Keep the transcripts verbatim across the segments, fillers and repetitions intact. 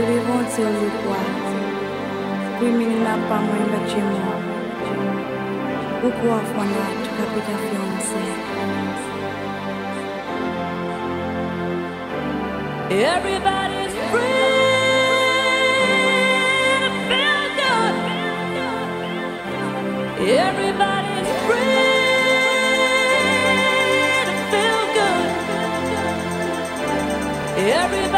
tulivyote ulikuwa, mimi ninampa mwemba chemo, huku wafwana tukapiga fiomse. Everybody's free. Feel good. Everybody's free. Feel good. Everybody's free. Feel good. Everybody's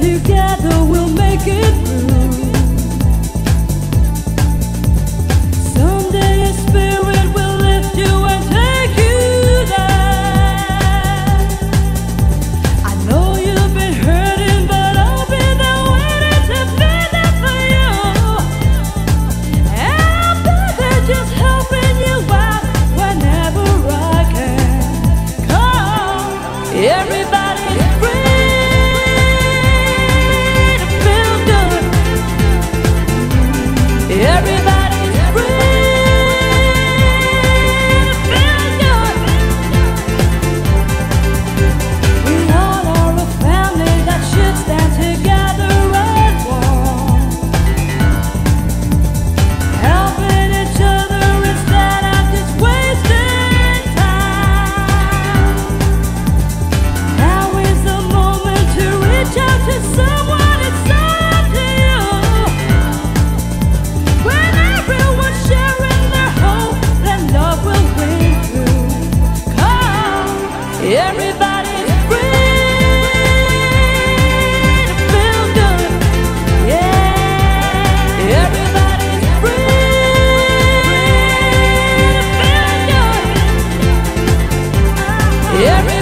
together we'll make it through. Someday a spirit will lift you and take you there. I know you've been hurting, but I'll be there waiting to be there for you. And I'll be there just helping you out whenever I can. Come, everybody. Everybody's free. Feel good. Everybody's free. Feel good. Everybody's free. Feel good. Everybody's free. Feel good.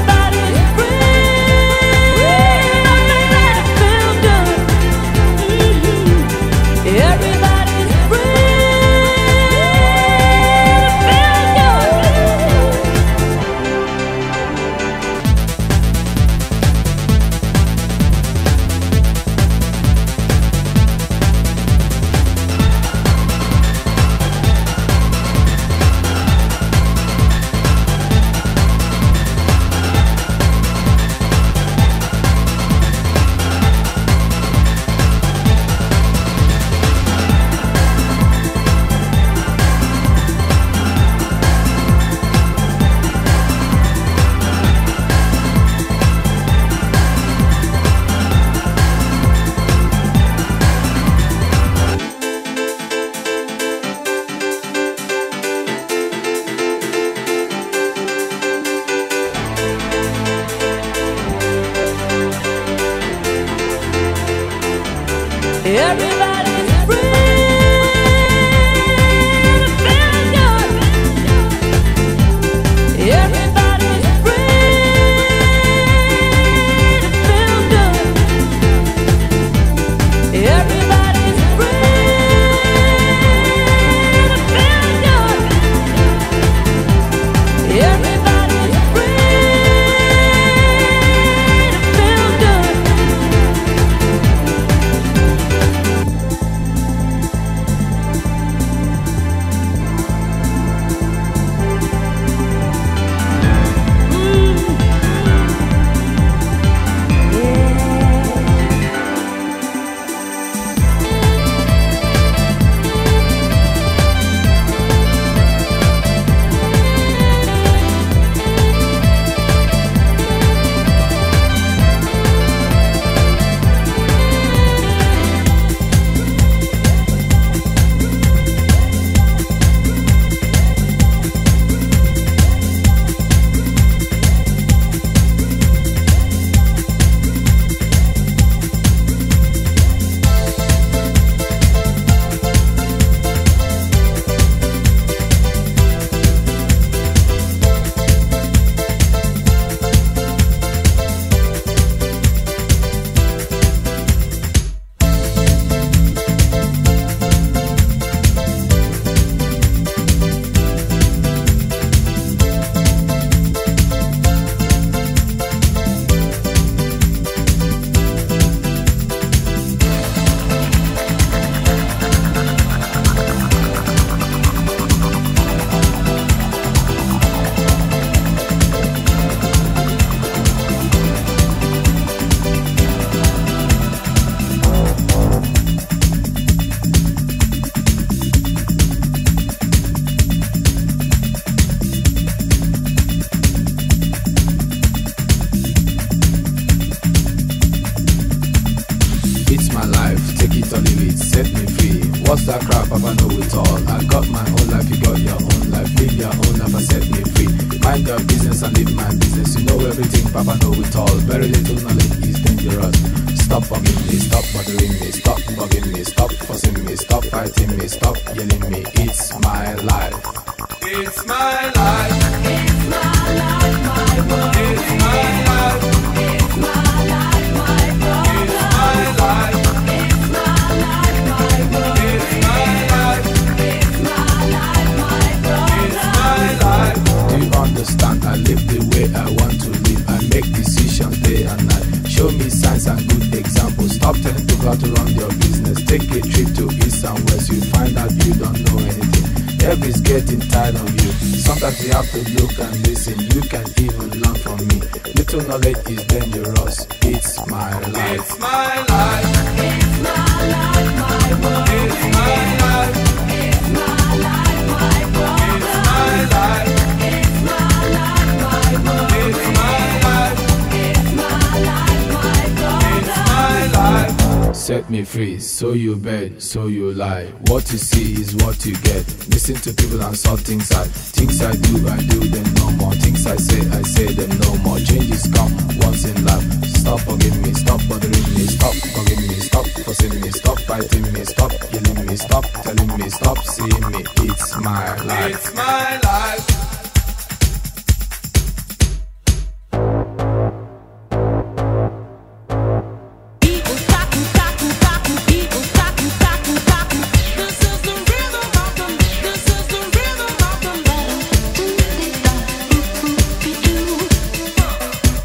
It's my life, take it or leave it, set me free. What's that crap? I know it all. I got my own life, you got your own life. Live your own life and set me free. Mind your business and live my business. You know everything, Papa know it all. Very little knowledge is dangerous. Stop bugging me, stop bothering me, stop bugging me, stop fussing me, stop fighting me, stop yelling me. It's my life. It's my life. It's my life, my world. It's my life. It's my life, my world. It's my life. It's my life, my world. It's my life. It's my life, my world. It's my life. Do you understand? I live the way I want to live. I make decisions day and night. Show me signs and good examples. Stop telling people how to run your business. Take a trip to east and west. You find out you don't know anything. Everybody's getting tired of you. Sometimes you have to look and listen. You can even learn from me. Little knowledge is dangerous. It's my life. It's my life. It's my life, my world. It's my life. It's my life, my world. It's my life. It's my life, my world. It's my life. It's my life, my world. It's my life. Set me free, so you beg, so you lie. What you see is what you get. Listen to people and saw things I Things I do, I do them no more. Things I say, I say them no more. Changes come once in life. Stop forgiving me, stop bothering me. Stop forgiving me, stop forcing me. Stop fighting me, stop killing me. Stop telling me, stop seeing me. It's my life. It's my life.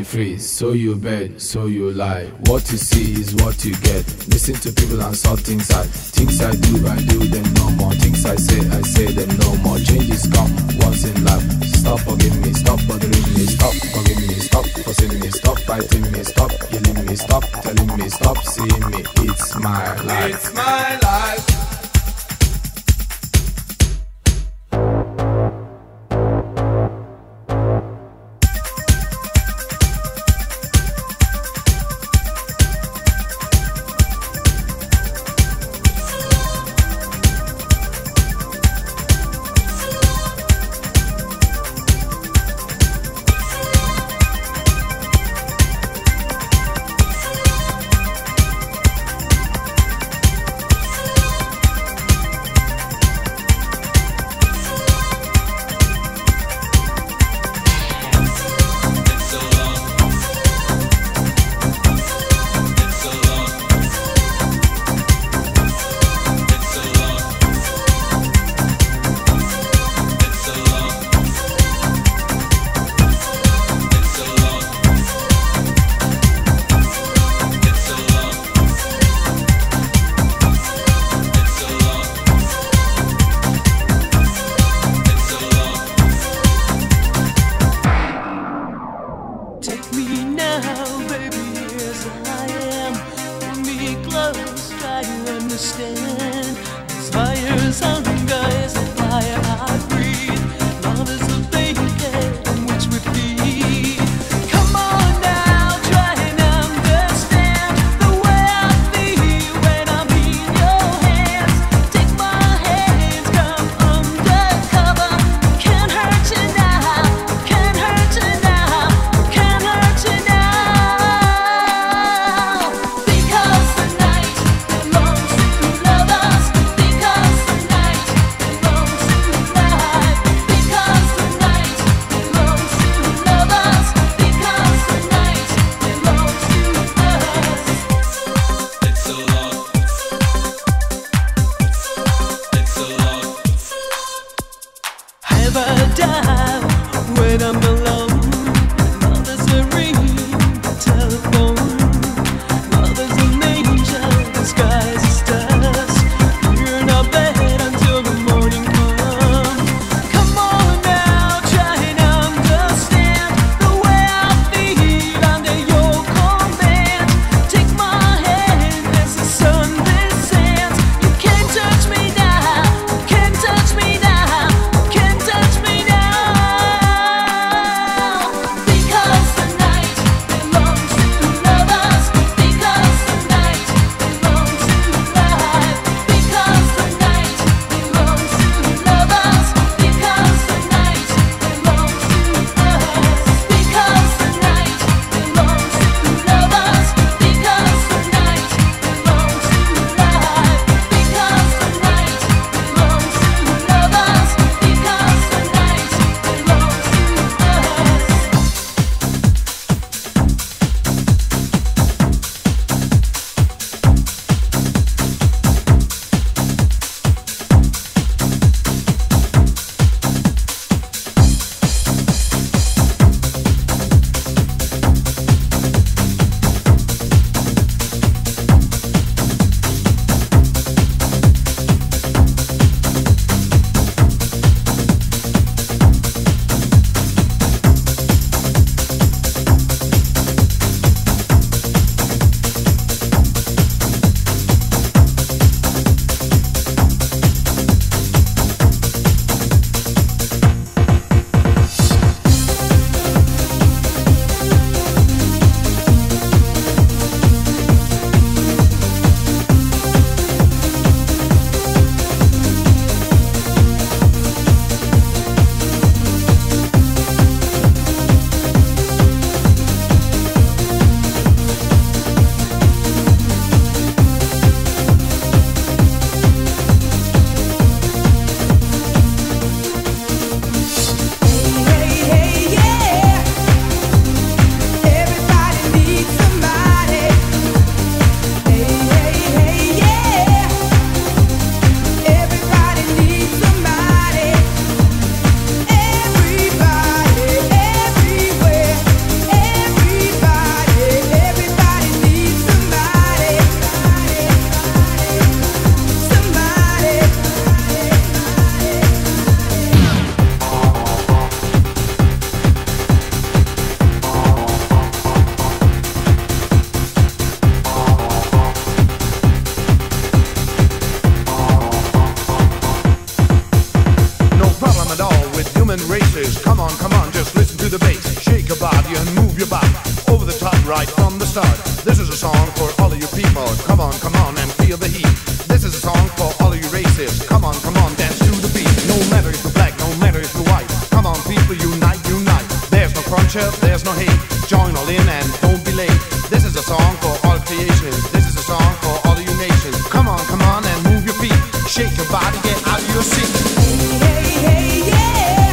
Free, so you beg, so you lie. What you see is what you get. Listen to people and saw things I Things I do, I do them no more. Things I say, I say them no more. Changes come once in life. Stop forgiving me, stop bothering me. Stop forgiving me, stop forcing me. Stop fighting me, stop yelling me. Stop telling me, stop seeing me. It's my life. It's my life. now, baby, here's where I am. Hold me close, try to understand. This fire's hunger is a fire I breathe. Love is the bacon on which we feed. Come on now, try and understand the way I feel when I'm in your hands. Take my hands, come undercover. Can't hurt you now, can't hurt you now, can't hurt you now. Because the night belongs to lovers. Because the night belongs to life. Because the night belongs to lovers. Because the night belongs to us. It's a lot. It's a lot. Have a dive when I'm alone. Come on, come on, just listen to the bass. Shake your body and move your body. Over the top right from the start. This is a song for all of you people. Come on, come on and feel the heat. This is a song for all of you racists. Come on, come on, dance to the beat. No matter if you're black, no matter if you're white. Come on people, unite, unite. There's no frontier, there's no hate. Join all in and don't be late. This is a song for all creation. This is a song for all of you nations. Come on, come on and move your feet. Shake your body, get out of your seat. Hey, hey, hey, yeah.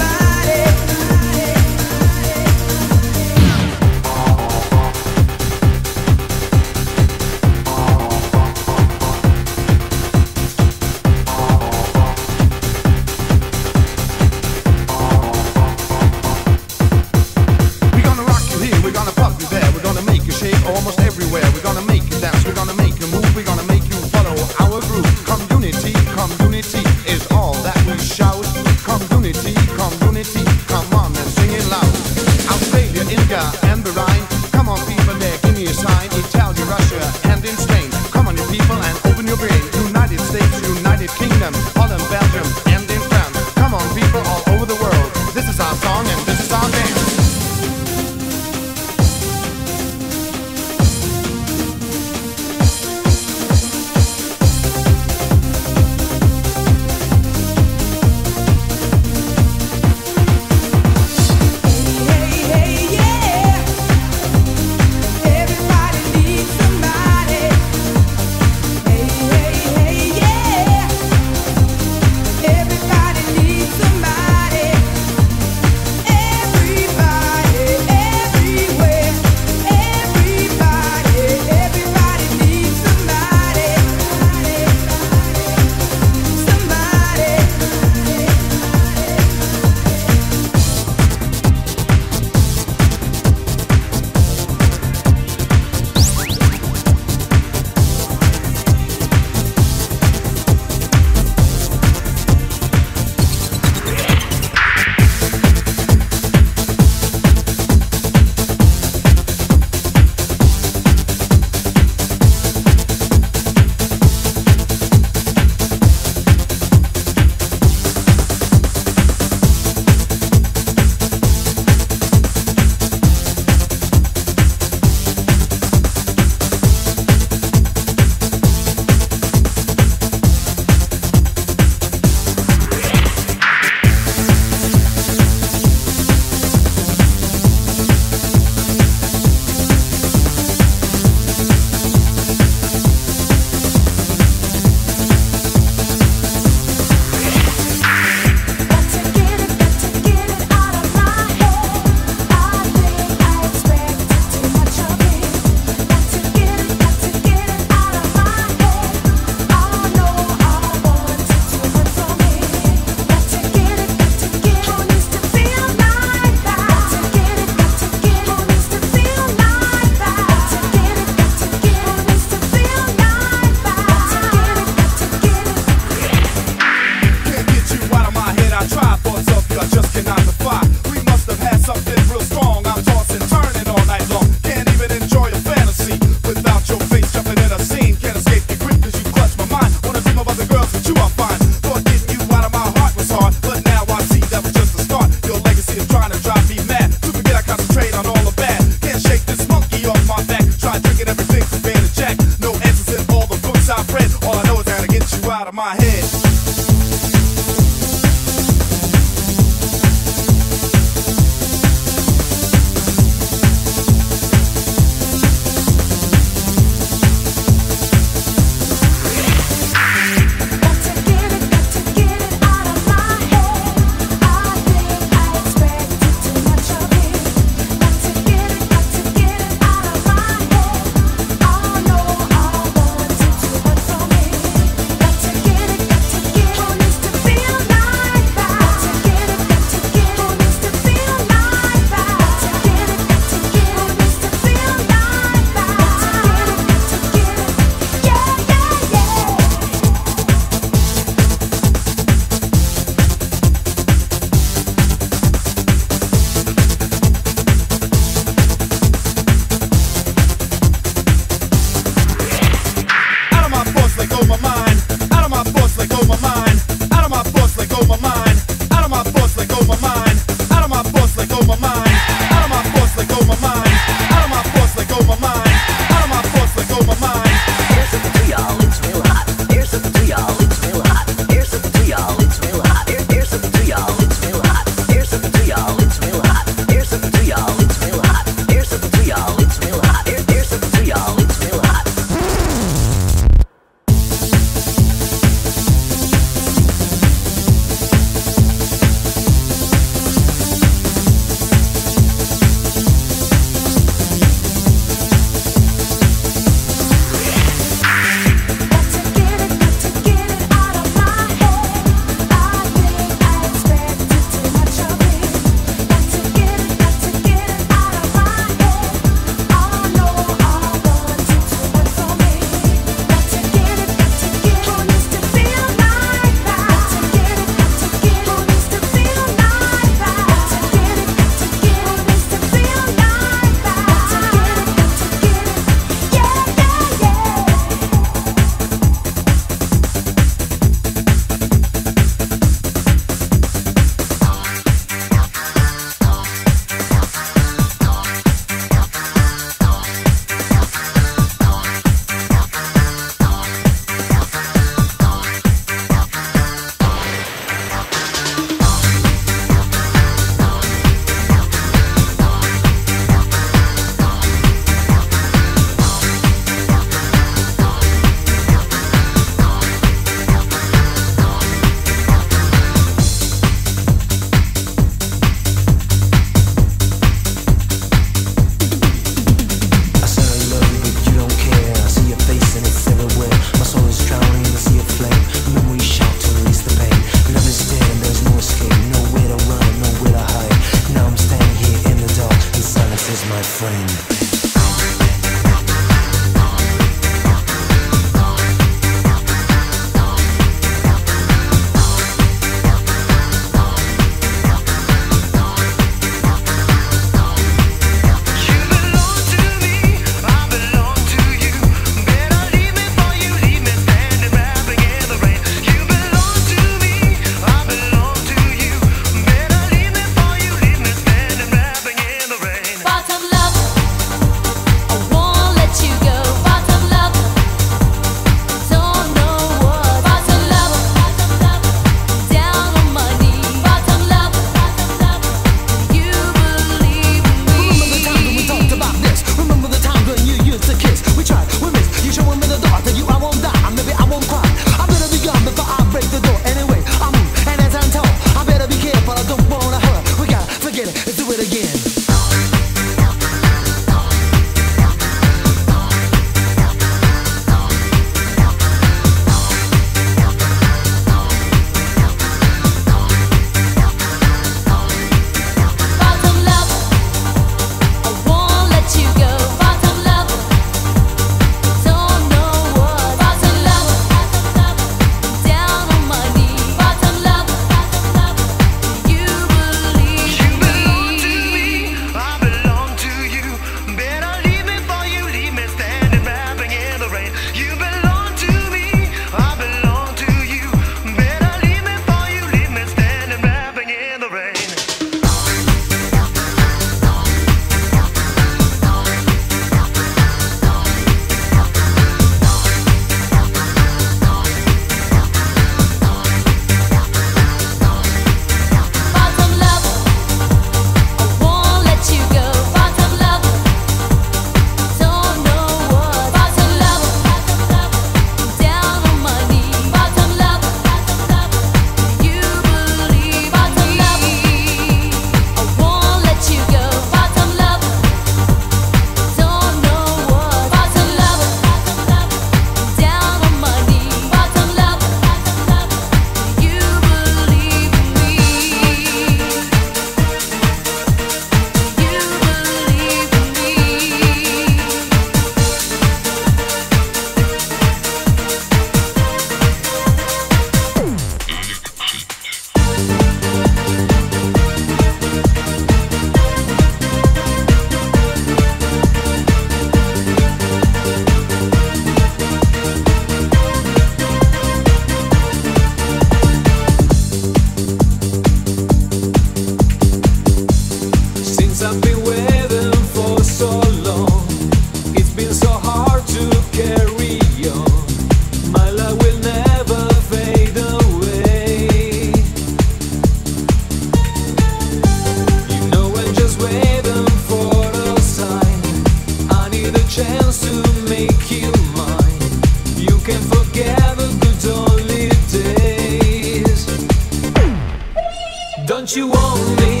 Don't you own me?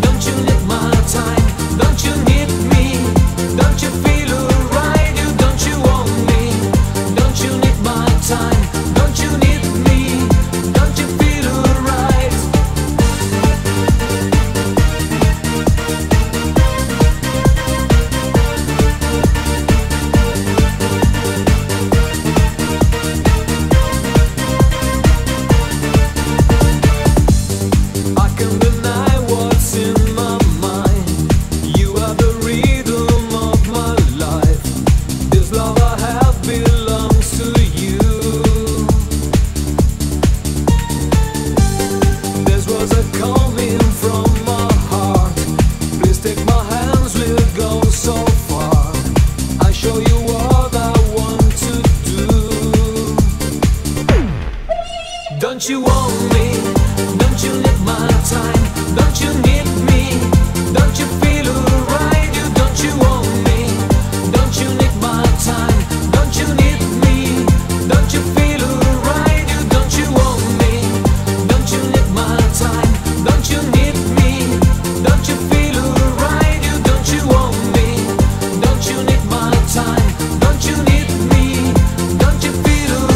Don't you need my time? Don't you need me? Don't you feel alright? You don't you own me? Don't you need my time? Don't you need me? Don't you feel alright? Don't you own me? Don't you need my time? Don't you need me? Don't you feel alright? You don't you own me? Don't you need my time? Don't you need me? Don't you feel alright? You don't you own me? Don't you need my time? Don't you need me? Don't you feel alright? You don't you own me? Don't you need my time? Don't you need me? Don't you feel alright?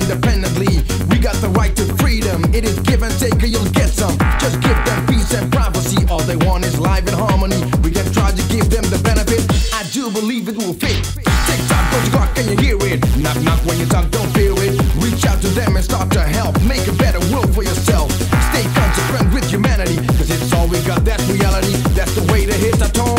independently. We got the right to freedom. It is give and take, or you'll get some. Just give them peace and privacy. All they want is life and harmony. We can try to give them the benefit. I do believe it will fit. Take time, go to God, can you hear it? Knock, knock, when you talk, don't fear it. Reach out to them and start to help. Make a better world for yourself. Stay consequent with humanity, cause it's all we got, that's reality. That's the way to hit the tone.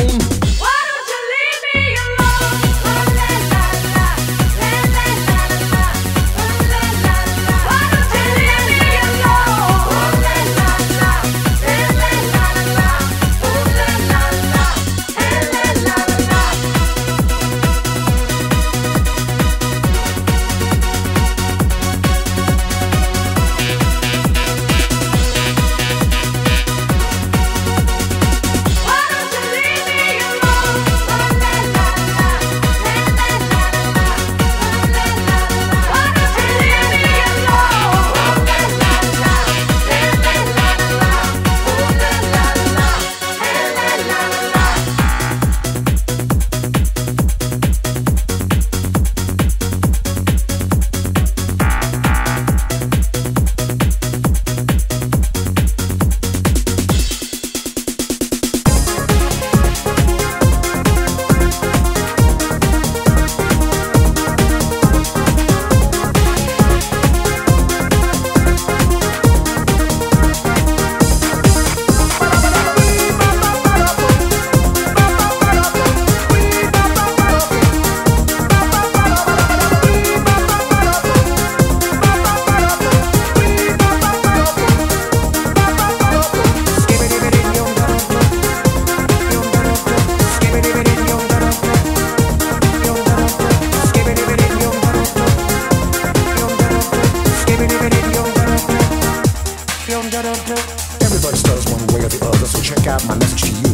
Everybody stutters one way or the other, so check out my message to you.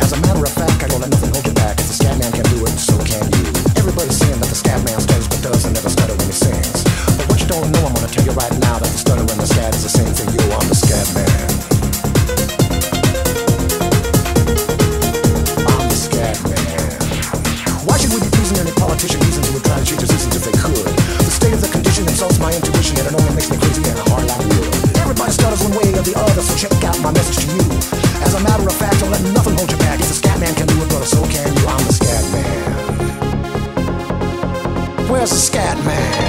As a matter of fact, I don't let nothing hold you back. If the scat man can do it, so can you. Everybody's saying that the scat man stutters but doesn't ever stutter when he sings. But what you don't know, I'm gonna tell you right now, that the stutter and the scat is the same thing. Yo, I'm the scat man. So check out my message to you. As a matter of fact, don't let nothing hold you back. If the scat man can do it, brother, so can you. I'm the scat man. Where's the scat man?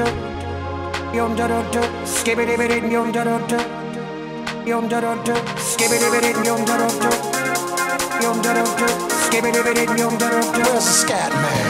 Where's the scat man?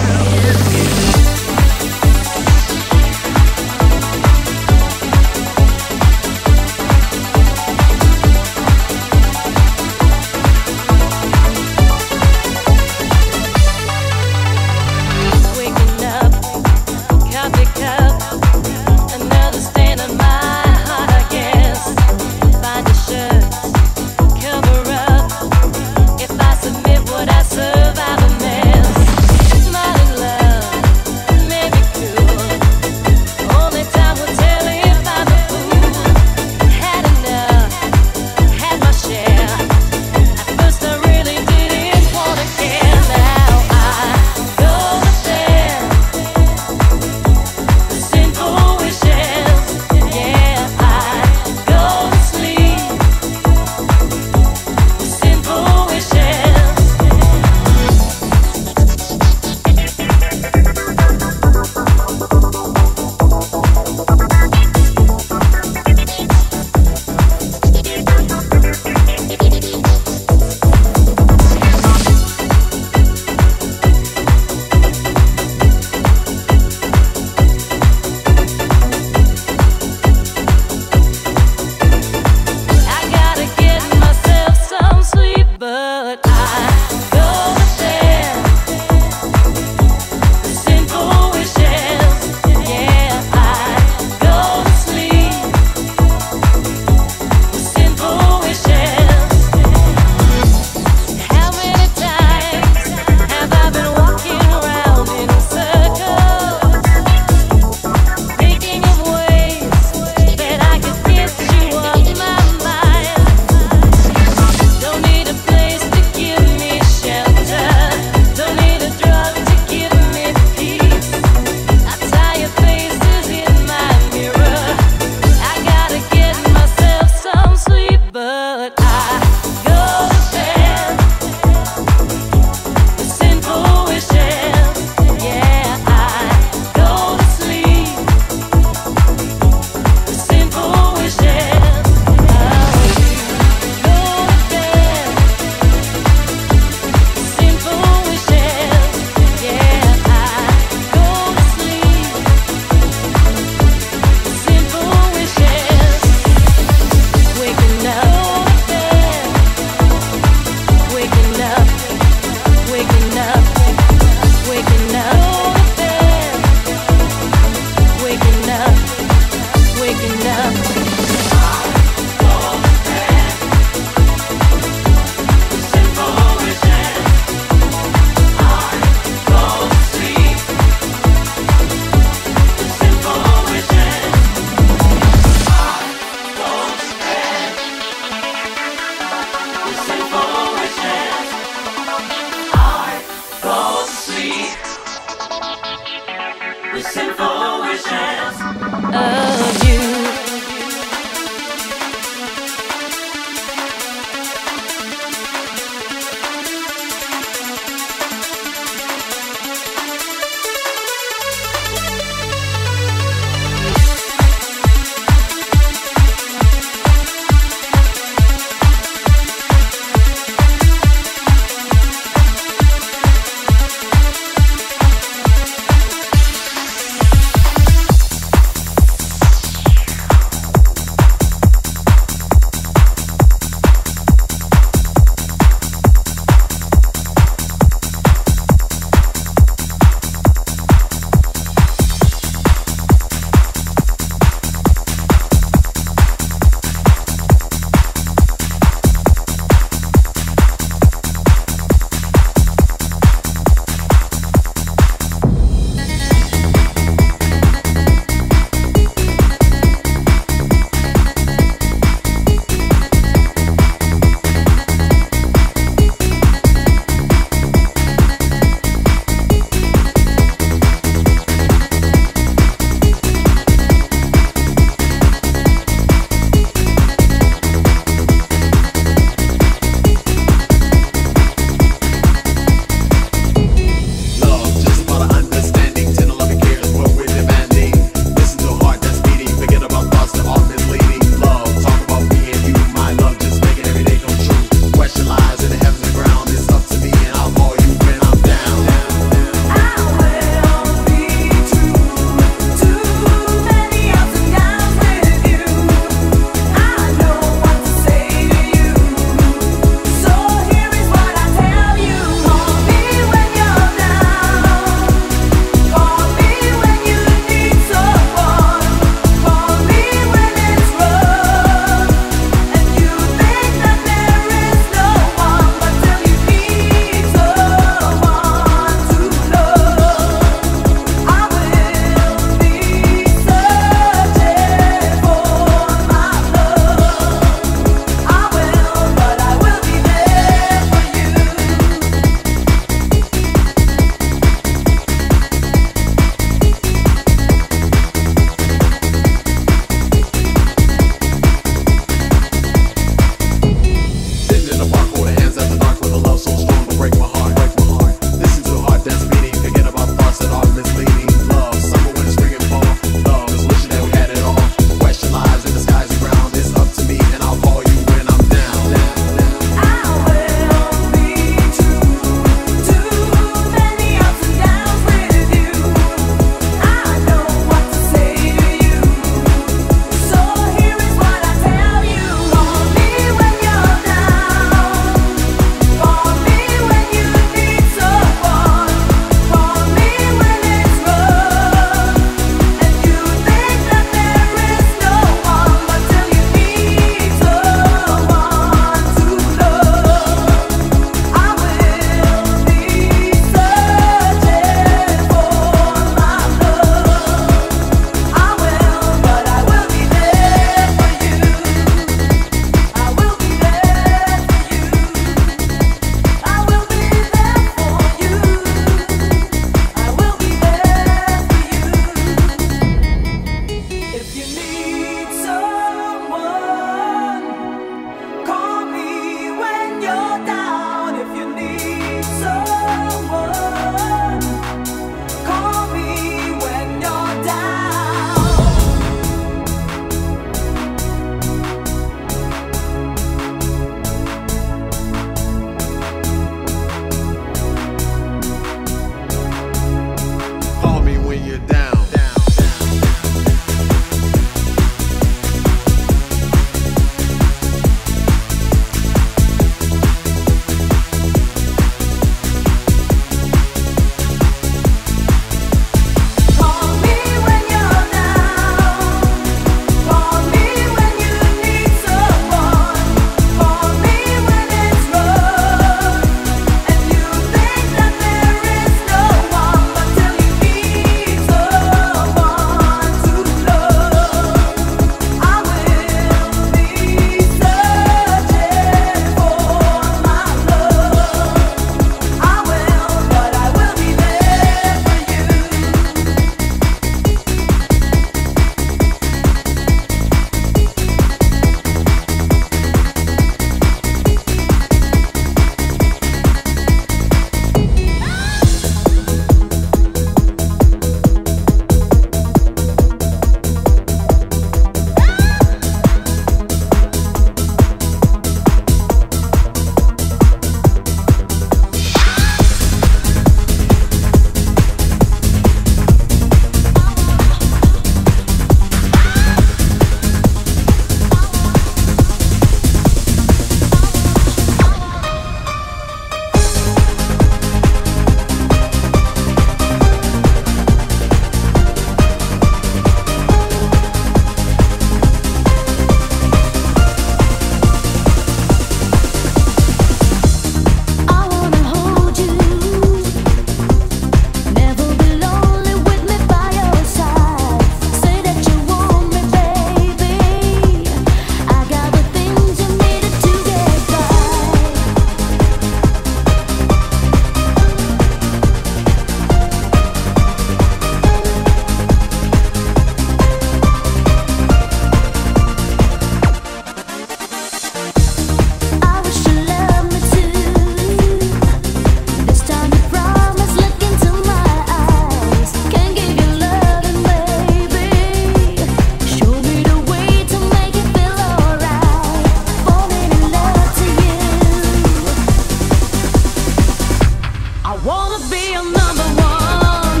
I wanna be a number one.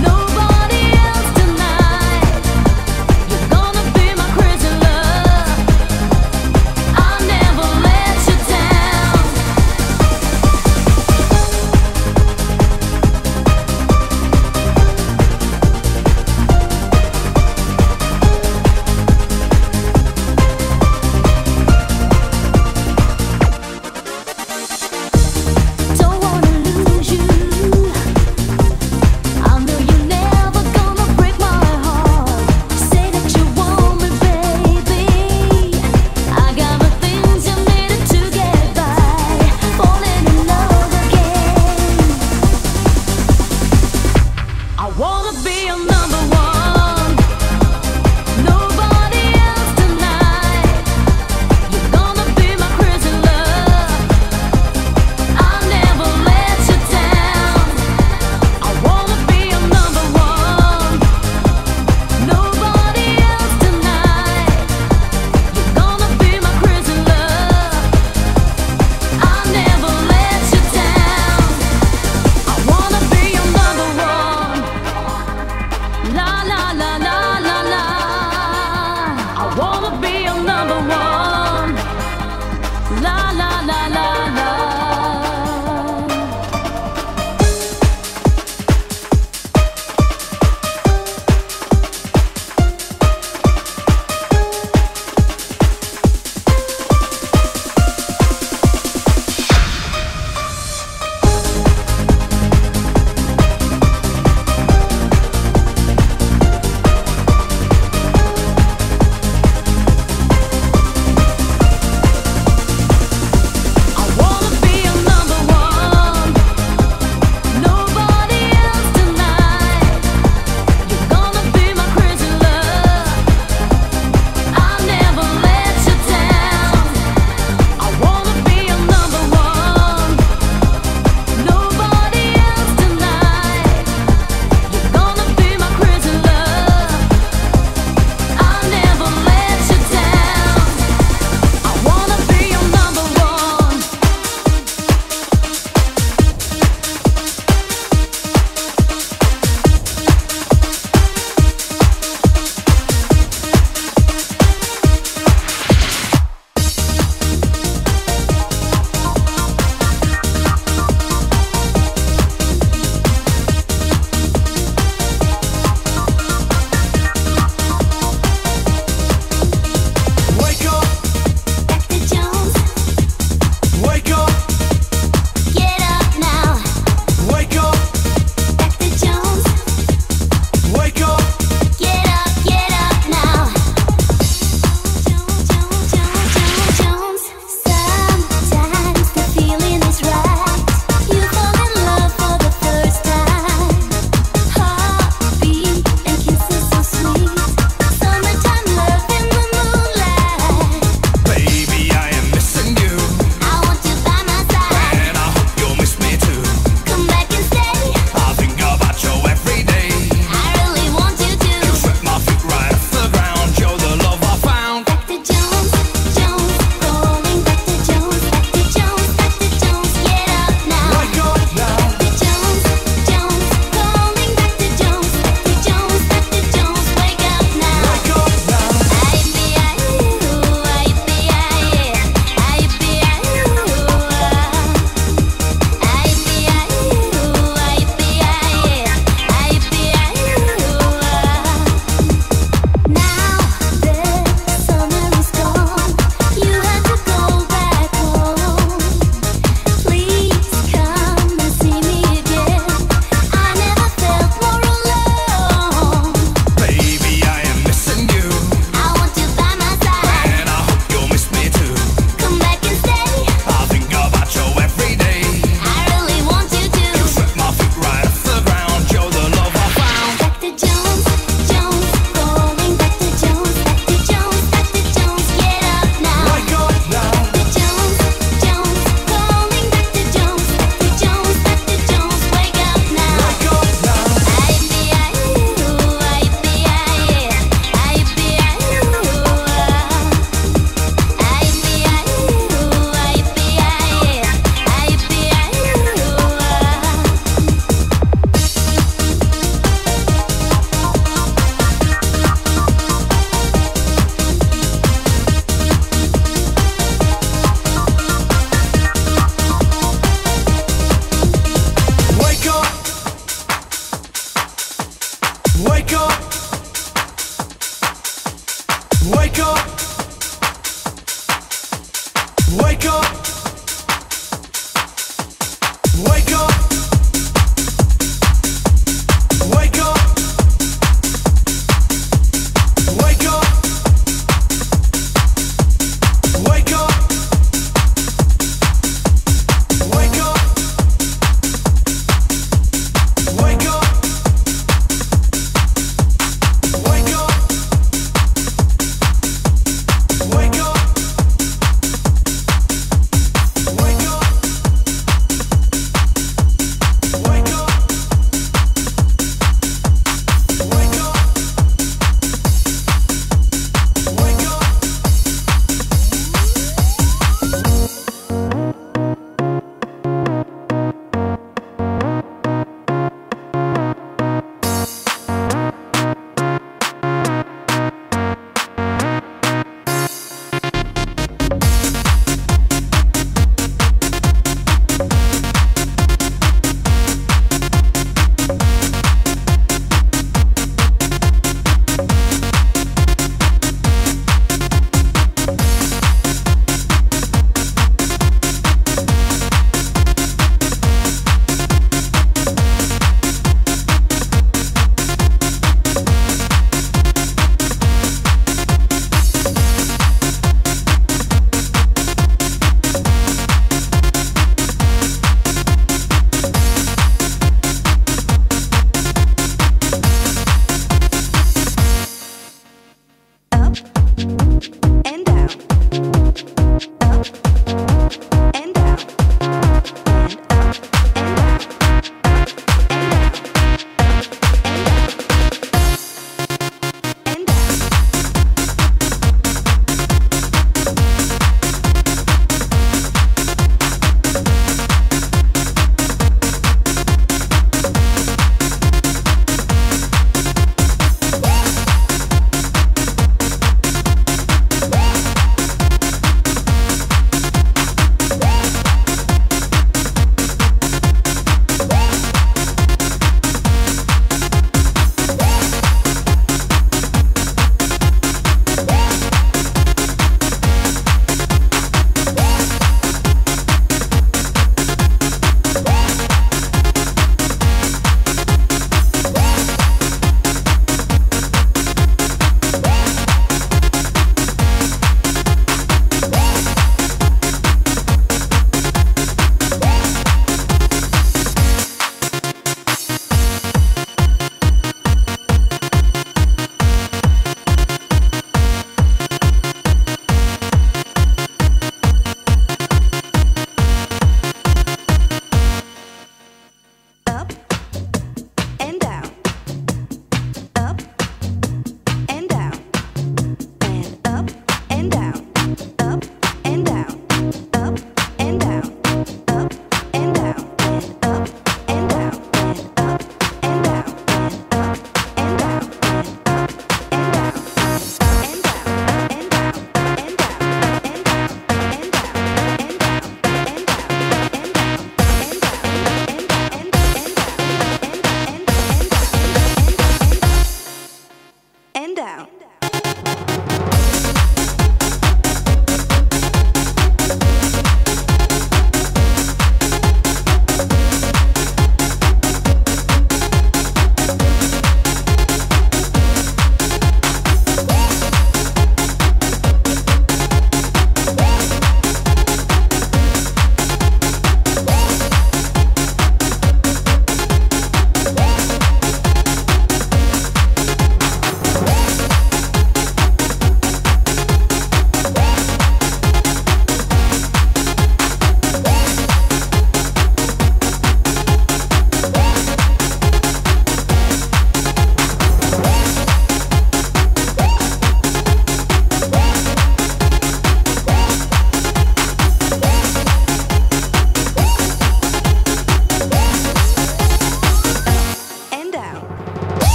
Nobody else tonight. You're gonna be my crazy love. I'll never let you down. Don't wanna lose you.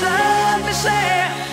Some say